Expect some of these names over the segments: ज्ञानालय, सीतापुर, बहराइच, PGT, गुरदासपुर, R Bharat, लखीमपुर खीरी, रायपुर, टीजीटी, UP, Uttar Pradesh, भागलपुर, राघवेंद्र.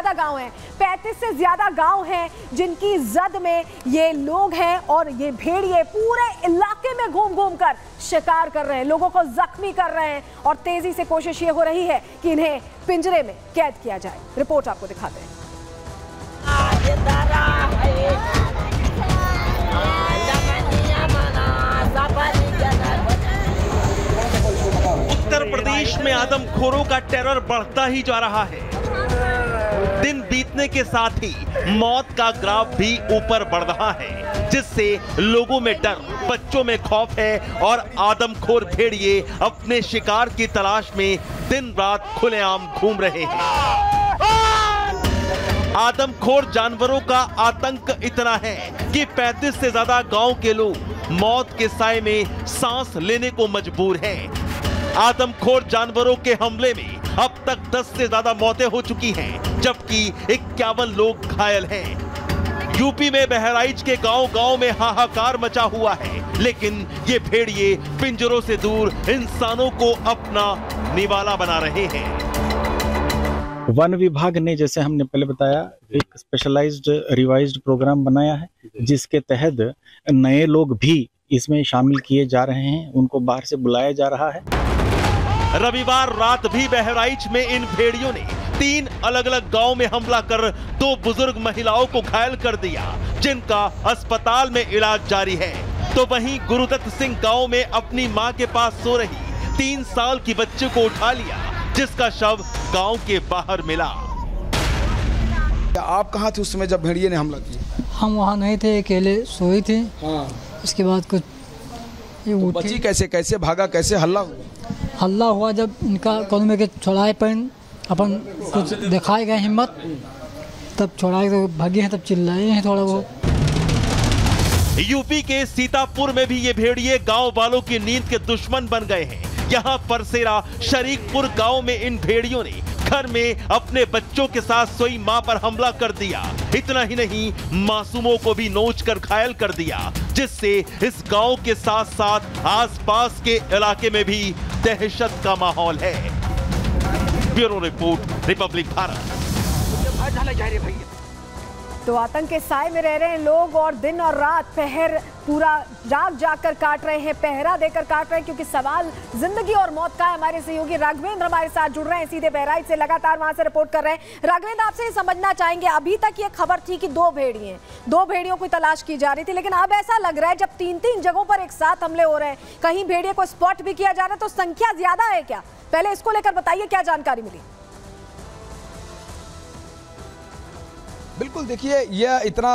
ज्यादा गांव हैं, 35 से ज्यादा गांव हैं जिनकी जद में ये लोग हैं और ये भेड़िए पूरे इलाके में घूम घूम कर शिकार कर रहे हैं, लोगों को जख्मी कर रहे हैं और तेजी से कोशिश ये हो रही है कि इन्हें पिंजरे में कैद किया जाए। रिपोर्ट आपको दिखाते हैं। उत्तर प्रदेश में आदमखोरों का टेरर बढ़ता ही जा रहा है। दिन बीतने के साथ ही मौत का ग्राफ भी ऊपर बढ़ रहा है, जिससे लोगों में डर, बच्चों में खौफ है और आदमखोर भेड़िए अपने शिकार की तलाश में दिन रात खुलेआम घूम रहे हैं। आदमखोर जानवरों का आतंक इतना है कि 35 से ज्यादा गांव के लोग मौत के साए में सांस लेने को मजबूर हैं। आदमखोर जानवरों के हमले में अब तक 10 से ज्यादा मौतें हो चुकी हैं, जबकि 51 लोग घायल हैं। यूपी में बहराइच के गांव-गांव में हाहाकार मचा हुआ है, लेकिन ये भेड़िए पिंजरों से दूर इंसानों को अपना निवाला बना रहे हैं। वन विभाग ने, जैसे हमने पहले बताया, एक स्पेशलाइज्ड रिवाइज्ड प्रोग्राम बनाया है, जिसके तहत नए लोग भी इसमें शामिल किए जा रहे हैं, उनको बाहर से बुलाया जा रहा है। रविवार रात भी बहराइच में इन भेड़ियों ने 3 अलग अलग गांव में हमला कर 2 बुजुर्ग महिलाओं को घायल कर दिया, जिनका अस्पताल में इलाज जारी है। तो वहीं गुरुदत्त सिंह गांव में अपनी मां के पास सो रही 3 साल की बच्चे को उठा लिया, जिसका शव गांव के बाहर मिला। आप कहाँ थे उस समय जब भेड़िए ने हमला किया? हम वहाँ नहीं थे, अकेले सोए थे। हाँ। उसके बाद कुछ तो बच्ची कैसे कैसे भागा, कैसे हल्ला हुआ जब इनका कदम के छोड़ाए पर अपन कुछ दिखाए गए हिम्मत, तब छोड़ाए तो भागे हैं, तब चिल्लाए हैं थोड़ा बहुत। यूपी के सीतापुर में भी ये भेड़िए गांव वालों की नींद के दुश्मन बन गए हैं। यहाँ परसेरा शरीकपुर गांव में इन भेड़ियों ने घर में अपने बच्चों के साथ सोई मां पर हमला कर दिया। इतना ही नहीं, मासूमों को भी नोच कर घायल कर दिया, जिससे इस गांव के साथ साथ आसपास के इलाके में भी दहशत का माहौल है। Bureau report, Republic Bharat. तो आतंक के साए में रह रहे हैं लोग और दिन और रात पहर पूरा जाग जाग कर काट रहे हैं, पहरा देकर काट रहे हैं, क्योंकि सवाल जिंदगी और मौत का है। हमारे सहयोगी राघवेंद्र हमारे साथ जुड़ रहे हैं, सीधे बहराइच से लगातार वहां से रिपोर्ट कर रहे हैं। राघवेंद्र, आपसे ये समझना चाहेंगे, अभी तक ये खबर थी कि 2 भेड़ियों की तलाश की जा रही थी, लेकिन अब ऐसा लग रहा है जब 3-3 जगहों पर एक साथ हमले हो रहे हैं, कहीं भेड़िए को स्पॉट भी किया जा रहा है, तो संख्या ज्यादा है क्या? पहले इसको लेकर बताइए, क्या जानकारी मिली? बिल्कुल, देखिए यह इतना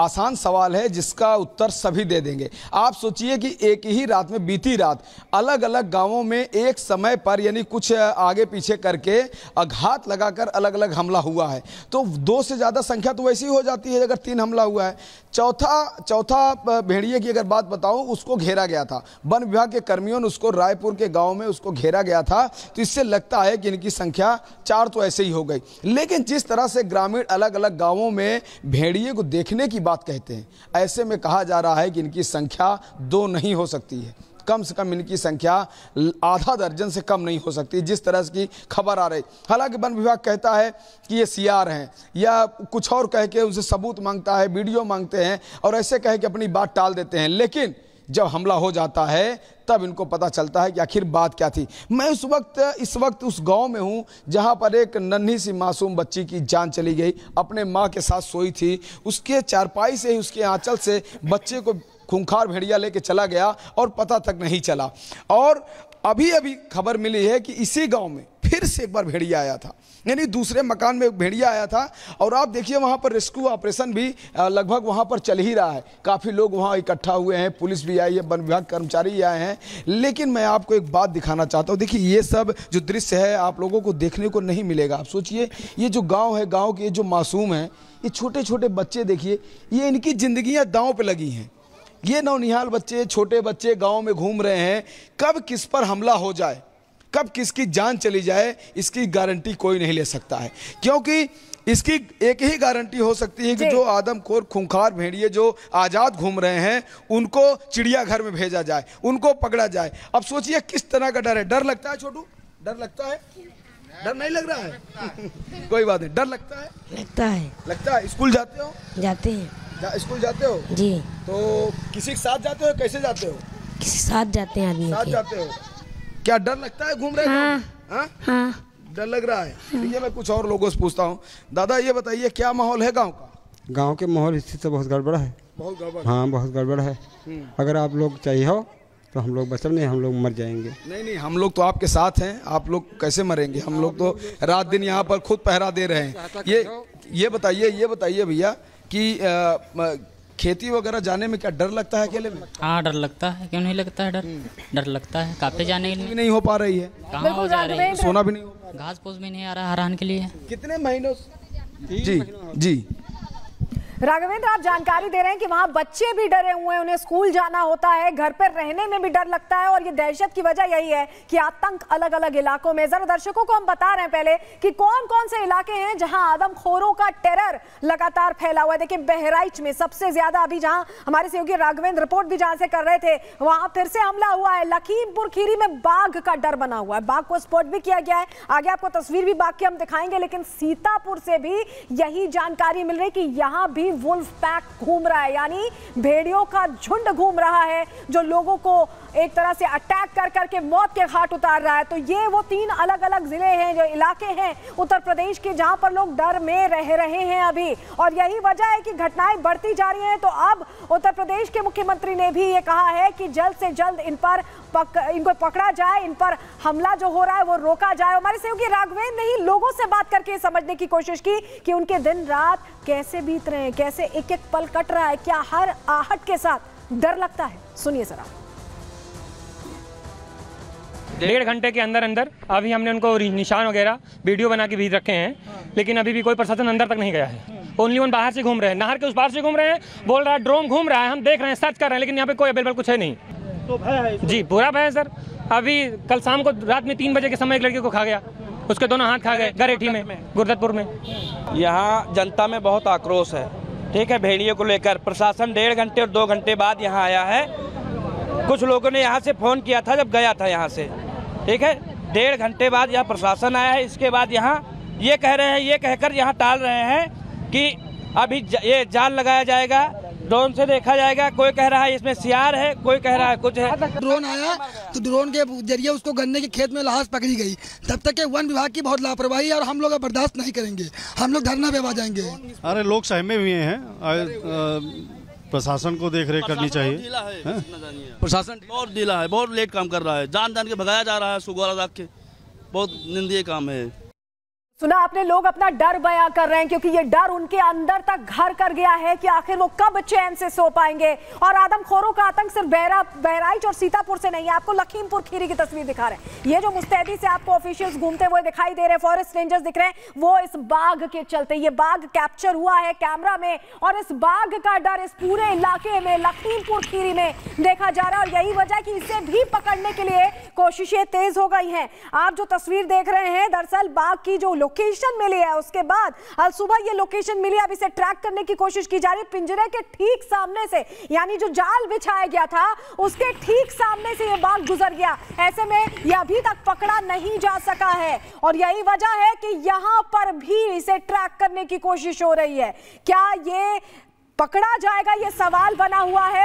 आसान सवाल है जिसका उत्तर सभी दे देंगे। आप सोचिए कि एक ही रात में, बीती रात, अलग अलग गांवों में एक समय पर, यानी कुछ आगे पीछे करके घात लगाकर अलग अलग हमला हुआ है, तो 2 से ज़्यादा संख्या तो वैसी हो जाती है अगर 3 हमला हुआ है। चौथा भेड़िए की अगर बात बताऊं, उसको घेरा गया था, वन विभाग के कर्मियों ने उसको रायपुर के गाँव में उसको घेरा गया था, तो इससे लगता है कि इनकी संख्या 4 तो ऐसे ही हो गई। लेकिन जिस तरह से ग्रामीण अलग अलग में भेड़िए को देखने की बात कहते हैं, ऐसे में कहा जा रहा है कि इनकी संख्या 2 नहीं हो सकती है, कम से कम इनकी संख्या आधा दर्जन से कम नहीं हो सकती, जिस तरह की खबर आ रही। हालांकि वन विभाग कहता है कि ये सीआर हैं या कुछ और कह के उनसे सबूत मांगता है, वीडियो मांगते हैं और ऐसे कह के अपनी बात टाल देते हैं, लेकिन जब हमला हो जाता है तब इनको पता चलता है कि आखिर बात क्या थी। मैं इस वक्त उस गांव में हूं जहां पर एक नन्ही सी मासूम बच्ची की जान चली गई। अपने मां के साथ सोई थी, उसके चारपाई से ही, उसके आंचल से बच्चे को खूंखार भेड़िया लेके चला गया और पता तक नहीं चला। और अभी अभी खबर मिली है कि इसी गाँव में फिर से एक बार भेड़िया आया था, यानी दूसरे मकान में भेड़िया आया था। और आप देखिए वहाँ पर रेस्क्यू ऑपरेशन भी लगभग वहाँ पर चल ही रहा है, काफ़ी लोग वहाँ इकट्ठा हुए हैं, पुलिस भी आई है, वन विभाग कर्मचारी आए हैं। लेकिन मैं आपको एक बात दिखाना चाहता हूँ, देखिए ये सब जो दृश्य है आप लोगों को देखने को नहीं मिलेगा। आप सोचिए ये जो गाँव है, गाँव के जो मासूम हैं, ये छोटे छोटे बच्चे, देखिए ये इनकी जिंदगियाँ दांव पर लगी हैं। ये नौनिहाल बच्चे, छोटे बच्चे गाँव में घूम रहे हैं, कब किस पर हमला हो जाए, कब किसकी जान चली जाए, इसकी गारंटी कोई नहीं ले सकता है। क्योंकि इसकी एक ही गारंटी हो सकती है कि जो आदमखोर खूंखार भेड़िए जो आज़ाद घूम रहे हैं, उनको चिड़ियाघर में भेजा जाए, उनको पकड़ा जाए। अब सोचिए किस तरह का डर है। डर लगता है छोटू? डर लगता है? डर नहीं लग रहा है? कोई बात नहीं। डर लगता है? लगता है। लगता है। स्कूल जाते हो? जाते हैं। स्कूल जाते हो? जी। तो किसी के साथ जाते हो? कैसे जाते हो? किसी साथ जाते हैं। आदमी साथ जाते हो? क्या डर लगता है घूम रहे? हाँ, डर लग रहा है। ये मैं कुछ और लोगों से पूछता हूँ। दादा ये बताइए क्या माहौल है गाँव का? गाँव के माहौल स्थिति से बहुत गड़बड़ है। बहुत गड़बड़? हाँ बहुत गड़बड़ है। अगर आप लोग चाहिए हो तो हम लोग बचल नहीं, हम लोग मर जाएंगे। नहीं नहीं, हम लोग तो आपके साथ हैं, आप लोग कैसे मरेंगे? हम लोग तो रात दिन यहाँ पर खुद पहरा दे रहे हैं। ये बताइए भैया कि खेती वगैरह जाने में क्या डर लगता है अकेले में? हाँ डर लगता है, क्यों नहीं लगता है? डर लगता है काफी। जाने के लिए नहीं हो पा रही है, कहाँ हो जा रही है, सोना भी नहीं हो पा रहा, घास फूस भी नहीं आ रहा हरान के लिए। कितने महीनों? जी जी। राघवेंद्र आप जानकारी दे रहे हैं कि वहाँ बच्चे भी डरे हुए हैं, उन्हें स्कूल जाना होता है, घर पर रहने में भी डर लगता है, और ये दहशत की वजह यही है कि आतंक अलग अलग इलाकों में। जरा दर्शकों को हम बता रहे हैं पहले कि कौन कौन से इलाके हैं जहाँ आदमखोरों का टेरर लगातार फैला हुआ है। देखिए बहराइच में सबसे ज्यादा, अभी जहाँ हमारे सहयोगी राघवेंद्र रिपोर्ट भी जहाँ से कर रहे थे वहाँ फिर से हमला हुआ है। लखीमपुर खीरी में बाघ का डर बना हुआ है, बाघ को स्पॉट भी किया गया है, आगे आपको तस्वीर भी बाघ की हम दिखाएंगे। लेकिन सीतापुर से भी यही जानकारी मिल रही कि यहाँ भी वुल्फ पैक घूम रहा है, यानी भेड़ियों का झुंड घूम रहा है जो लोगों को एक तरह से अटैक कर करके मौत के घाट उतार रहा है। तो ये वो तीन अलग अलग जिले हैं, जो इलाके हैं उत्तर प्रदेश के, जहां पर लोग डर में रह रहे हैं अभी, और यही वजह है कि घटनाएं बढ़ती जा रही हैं। तो अब उत्तर प्रदेश के मुख्यमंत्री ने भी ये कहा है कि जल्द से जल्द इनको पकड़ा जाए, इन पर हमला जो हो रहा है वो रोका जाए। हमारे सहयोगी राघवेंद्र ने ही लोगों से बात करके समझने की कोशिश की कि उनके दिन रात कैसे बीत रहे हैं, कैसे एक एक पल कट रहा है, क्या हर आहट के साथ डर लगता है। सुनिए जरा। 1.5 घंटे के अंदर अंदर अभी हमने उनको निशान वगैरह वीडियो बना के भेज रखे हैं, लेकिन अभी भी कोई प्रशासन अंदर तक नहीं गया है। ओनली वन बाहर से घूम रहे हैं, नहर के उस बाहर से घूम रहे हैं, बोल रहा है ड्रोन घूम रहा है, हम देख रहे हैं, सर्च कर रहे हैं, लेकिन यहाँ पे कोई अवेलेबल कुछ है नहीं। तो भय है जी, बुरा भय है सर। अभी कल शाम को रात में 3 बजे के समय एक लड़के को खा गया, उसके दोनों हाथ खा गए गरेठी में, गुरदासपुर में। यहाँ जनता में बहुत आक्रोश है, ठीक है, भेड़ियों को लेकर। प्रशासन 1.5 घंटे और 2 घंटे बाद यहाँ आया है। कुछ लोगों ने यहाँ से फ़ोन किया था जब गया था यहाँ से, ठीक है। 1.5 घंटे बाद यहाँ प्रशासन आया है। इसके बाद यहाँ ये कह रहे हैं, ये कहकर यहाँ टाल रहे हैं कि अभी ये जाल लगाया जाएगा, ड्रोन से देखा जाएगा। कोई कह रहा है इसमें सियार है, कोई कह रहा है कुछ है। ड्रोन आया तो ड्रोन के जरिए उसको गन्ने के खेत में लाश पकड़ी गई। तब तक के वन विभाग की बहुत लापरवाही है और हम लोग बर्दाश्त नहीं करेंगे, हम लोग धरना पे आ जाएंगे। अरे लोग सहमे हुए हैं, प्रशासन को देख रेख करनी चाहिए। प्रशासन बहुत ढीला है, बहुत लेट काम कर रहा है, जान के भगाया जा रहा है सुगौरा रख के। बहुत निंदनीय काम है। सुना आपने, लोग अपना डर बयां कर रहे हैं क्योंकि ये डर उनके अंदर तक घर कर गया है कि आखिर वो कब चैन से सो पाएंगे। और आदमखोरों का आतंक सिर्फ बहराइच और सीतापुर से नहीं है, आपको लखीमपुर खीरी की तस्वीर दिखा रहे हैं। ये जो मुस्तैदी से आपको ऑफिशियल्स घूमते हुए दिखाई दे रहे हैं, फॉरेस्ट रेंजर्स दिख रहे हैं, वो इस बाघ के चलते। ये बाघ कैप्चर हुआ है कैमरा में, और इस बाघ का डर इस पूरे इलाके में लखीमपुर खीरी में देखा जा रहा है, और यही वजह कि इसे भी पकड़ने के लिए कोशिशें तेज हो गई हैं। आप जो तस्वीर देख रहे हैं दरअसल बाघ की जो लोकेशन मिली है उसके बाद आज सुबह ये लोकेशन मिली, अब इसे ट्रैक करने की कोशिश की जा रही है। पिंजरे के ठीक सामने से, यानी जो जाल बिछाया गया था उसके ठीक सामने से ये बाघ गुजर गया, ऐसे में ये अभी तक पकड़ा नहीं जा सका है, और यही वजह है कि यहां पर भी इसे ट्रैक करने की कोशिश हो रही है। क्या ये पकड़ा जाएगा, ये सवाल बना हुआ है।